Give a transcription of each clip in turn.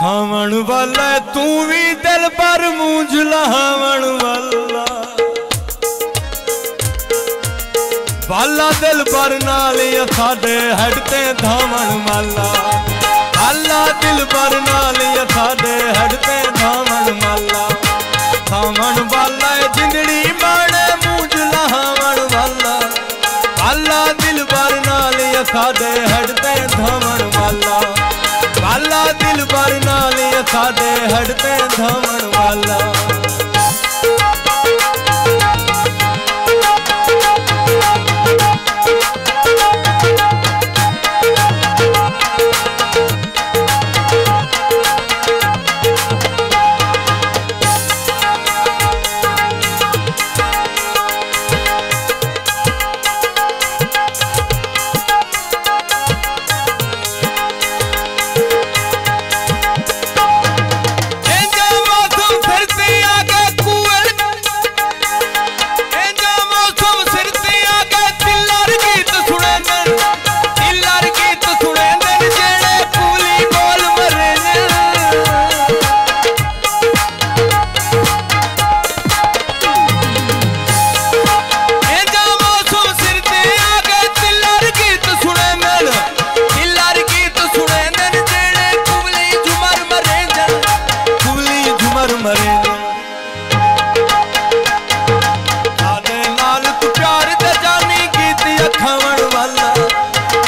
सावण वाला तू भी दिल पर मूंझ लावण वाला वाला दिल पर नाल साडे हटते धावण वाला वाला दिल पर नाल साडे हटते धावण वाला सावण वाला जिंदड़ी माने मूंझ लावण वाला वाला दिल पर नाल साडे हटते धावण वाला वाला दिल पर नाल साडे हटते धावण वाला।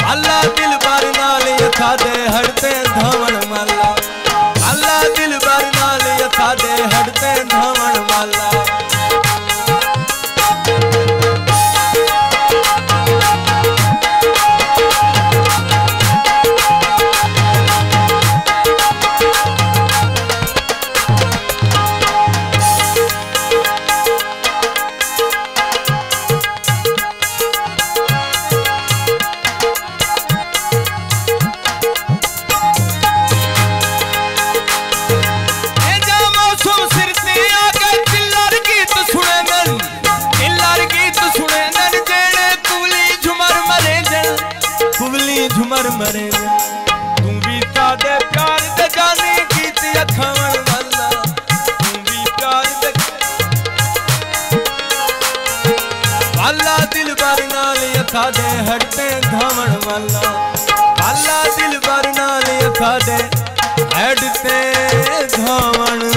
वाला दिल पर नाल साडे हटते धावण